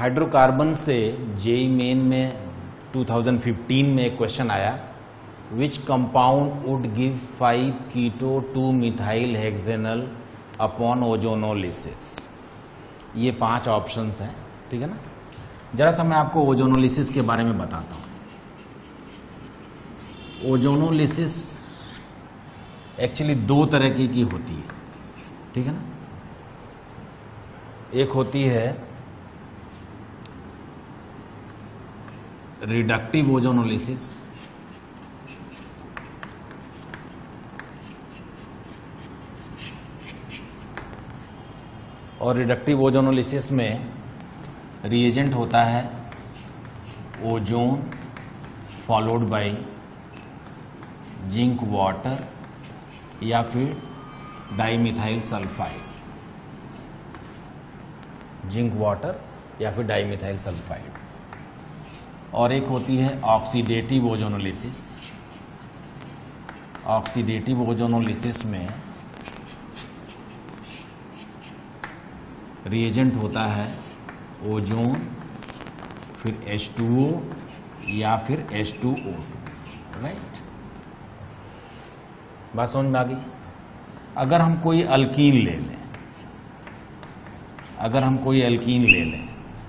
Hydrocarbon से JEE main में 2015 में क्वेश्चन आया, which compound would give 5-keto-2-methyl-hexanal upon ozonolysis. ये 5 ऑप्शंस हैं, ठीक है ना। जरा सा मैं आपको ओजोनोलिसिस के बारे में बताता हूँ। ओजोनोलिसिस एक्चुअली 2 तरह की होती है, ठीक है ना। एक होती है रिडक्टिव ओजोनोलिसिस, और रिडक्टिव ओजोनोलिसिस में रिएजेंट होता है ozone followed by zinc water या फिर डाईमिथाइल सल्फाइड, जिंक वाटर या फिर डाईमिथाइल सल्फाइड। और एक होती है ऑक्सीडेटिव ओजोनोलिसिस। ऑक्सीडेटिव ओजोनोलिसिस में रिएजेंट होता है ओजोन, फिर H2O या फिर H2O2, राइट। बात समझ में आ गई। अगर हम कोई अल्कीन ले लें,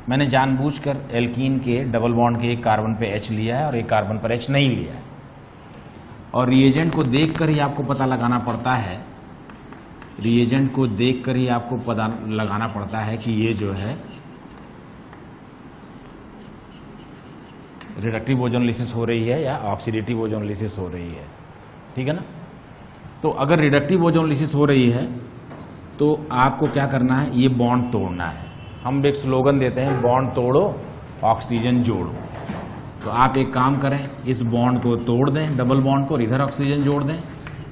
मैंने जानबूझकर एल्कीन के डबल बॉन्ड के एक कार्बन पे H लिया है और एक कार्बन पर H नहीं लिया है, और रिएजेंट को देखकर ही आपको पता लगाना पड़ता है कि ये जो है रिडक्टिव ओजोनोलिसिस हो रही है या ऑक्सीडेटिव ओजोनोलिसिस हो रही है, ठीक है ना। तो अगर रिडक्टिव ओजोनोलिसिस हो रही है तो आपको क्या करना है, ये बॉन्ड तोड़ना है। हम एक स्लोगन देते हैं, बॉन्ड तोड़ो ऑक्सीजन जोड़ो। तो आप एक काम करें, इस बॉन्ड को तोड़ दें, डबल बॉन्ड को, और इधर ऑक्सीजन जोड़ दें।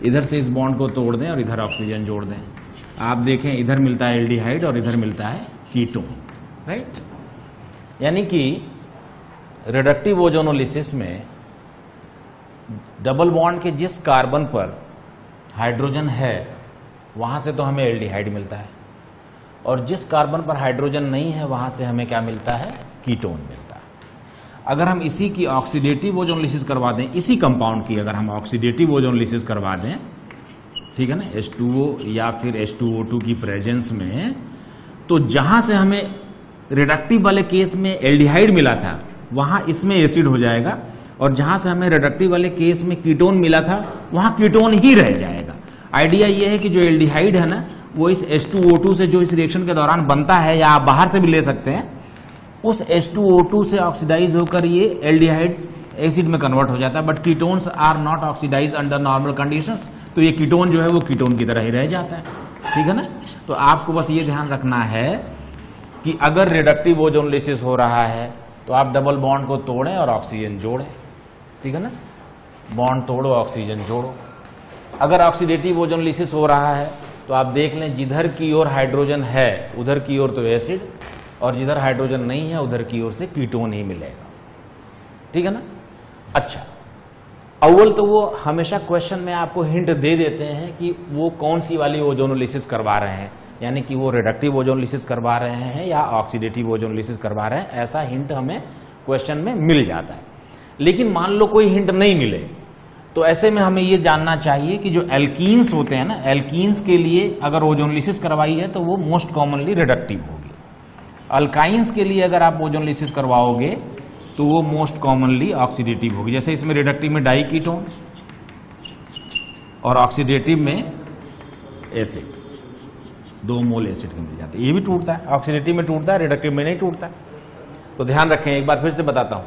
इधर से इस बॉन्ड को तोड़ दें और इधर ऑक्सीजन जोड़ दें। आप देखें इधर मिलता है एल्डिहाइड और इधर मिलता है कीटोन, राइट। यानी कि रिडक्टिव ओजोनोलिसिस में डबल बॉन्ड के जिस कार्बन पर हाइड्रोजन है वहां से तो हमें एल्डिहाइड मिलता है, और जिस कार्बन पर हाइड्रोजन नहीं है वहां से हमें क्या मिलता है, कीटोन मिलता है। अगर हम इसी की ऑक्सीडेटिव ओजोनोलिसिस करवा दें, इसी कंपाउंड की अगर हम ऑक्सीडेटिव ओजोनोलिसिस करवा दें, ठीक है ना, H2O या फिर H2O2 की प्रेजेंस में, तो जहां से हमें रिडक्टिव वाले केस में एल्डिहाइड मिला था वहां इसमें एसिड हो जाएगा, और जहां से हमें रिडक्टिव वाले केस में कीटोन मिला था वहां कीटोन ही रह जाएगा। आइडिया यह है कि जो एल्डिहाइड है ना वो इस H2O2 से जो इस रिएक्शन के दौरान बनता है, या आप बाहर से भी ले सकते हैं, उस H2O2 से ऑक्सीडाइज होकर ये एल्डिहाइड एसिड में कन्वर्ट हो जाता है। But ketones are not oxidise under normal conditions, तो ये कीटोन जो है वो कीटोन की तरह ही रह जाता है, ठीक है ना। तो आपको बस ये ध्यान रखना है कि अगर रिडक्टिव ओजोनोलिसिस हो रहा है तो आप डबल बॉन्ड को तोड़ें और ऑक्सीजन जोड़ें, ठीक है ना। बॉन्ड तोड़ो ऑक्सीजन जोड़ो। अगर ऑक्सीडेटिव ओजोनोलिसिस हो रहा है तो आप देख लें जिधर की ओर हाइड्रोजन है उधर की ओर तो एसिड, और जिधर हाइड्रोजन नहीं है उधर की ओर से कीटोन ही मिलेगा, ठीक है ना। अच्छा, अव्वल तो वो हमेशा क्वेश्चन में आपको हिंट दे देते हैं कि वो कौन सी वाली ओजोनोलिसिस करवा रहे हैं, यानी कि वो रिडक्टिव ओजोनोलिसिस करवा रहे हैं या ऑक्सीडेटिव ओजोनोलिसिस करवा रहे हैं, ऐसा हिंट हमें क्वेश्चन में मिल जाता है। लेकिन मान लो कोई हिंट नहीं मिले तो ऐसे में हमें ये जानना चाहिए कि जो एल्कीन्स होते हैं ना, एल्कीन्स के लिए अगर ओजोनोलिसिस करवाई है तो वो मोस्ट कॉमनली रिडक्टिव होगी। अल्काइंस के लिए अगर आप ओजोनोलिसिस करवाओगे तो वो मोस्ट कॉमनली ऑक्सीडेटिव होगी। जैसे इसमें रिडक्टिव में डाई कीटोन और ऑक्सीडेटिव में एसिड, 2 मोल एसिड के मिल जाते हैं। ये भी टूटता है, ऑक्सीडेटिव में टूटता है, रिडक्टिव में नहीं टूटता है। तो ध्यान रखें, एक बार फिर से बताता हूं।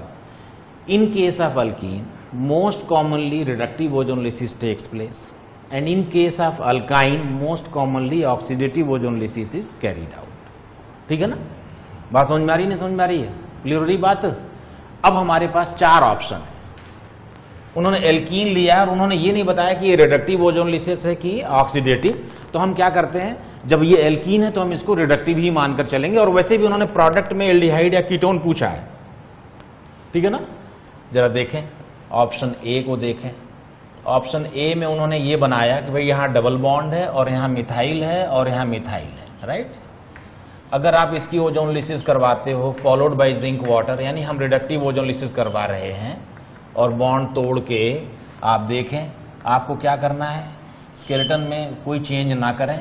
In case of alkene most commonly reductive ozonolysis takes place, and in case of alkyne most commonly oxidative ozonolysis is carried out, ठीक है ना। बात समझ में आ रही नहीं, समझ में आ रही है, क्लियर हो रही बात। अब हमारे पास 4 ऑप्शन है। उन्होंने एल्कीन लिया और उन्होंने ये नहीं बताया कि ये रिडक्टिव ओजोनोलिसिस है कि ऑक्सीडेटिव, तो हम क्या करते हैं, जब ये एल्कीन है तो हम इसको रिडक्टिव ही मानकर चलेंगे, और वैसे भी उन्होंने प्रोडक्ट में एल्डिहाइड या कीटोन पूछा है, ठीक है ना। जरा देखें ऑप्शन ए को देखें। ऑप्शन ए में उन्होंने ये बनाया कि भाई यहाँ डबल बॉन्ड है और यहाँ मिथाइल है और यहाँ मिथाइल है, राइट। अगर आप इसकी ओजोनोलिसिस करवाते हो फॉलोड बाय जिंक वाटर, यानी हम रिडक्टिव ओजोनोलिसिस करवा रहे हैं और बॉन्ड तोड़ के आप देखें, आपको क्या करना है, स्केलेटन में कोई चेंज ना करें,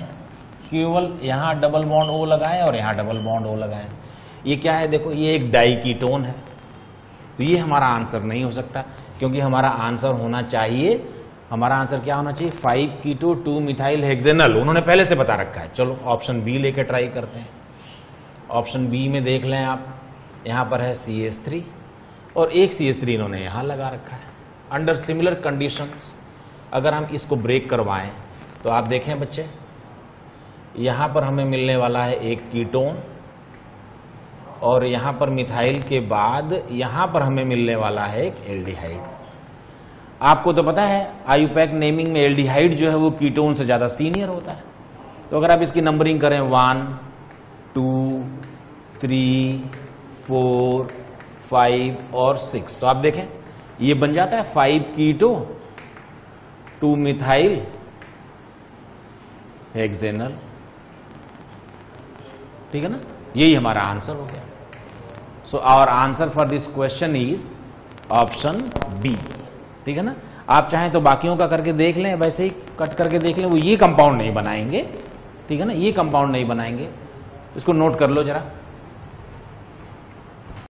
केवल यहाँ डबल बॉन्ड ओ लगाएं और यहाँ डबल बॉन्ड ओ लगाएं। ये क्या है, देखो ये एक डाई कीटोन है, तो ये हमारा आंसर नहीं हो सकता, क्योंकि हमारा आंसर होना चाहिए, हमारा आंसर क्या होना चाहिए, 5 कीटो 2 मिथाइल हेक्सेनल, उन्होंने पहले से बता रखा है। चलो ऑप्शन बी लेके ट्राई करते हैं। ऑप्शन बी में देख लें आप, यहाँ पर है CH3 और एक CH3 इन्होंने यहाँ लगा रखा है। अंडर सिमिलर कंडीशंस अगर हम इसको ब्रेक करवाएं तो आप देखें बच्चे, यहाँ पर हमें मिलने वाला है एक कीटोन और यहाँ पर मिथाइल के बाद यहाँ पर हमें मिलने वाला है एक एल्डिहाइड। आपको तो पता है आईयूपैक नेमिंग में एल्डिहाइड जो है वो कीटोन से ज़्यादा सीनियर होता है। तो अगर आप इसकी नंबरिंग करें 1, 2, 3, 4, 5 और 6, तो आप देखें ये बन जाता है 5 कीटो 2 मिथाइल हेक्सेनल, ठीक है ना, यही हमारा आंसर हो गया। So our answer for this question is option B, ठीक है ना। आप चाहें तो बाकियों का करके देख लें, वैसे ही कट करके देख लें, वो ये कंपाउंड नहीं बनाएंगे, ठीक है ना, ये कंपाउंड नहीं बनाएंगे, इसको नोट कर लो जरा।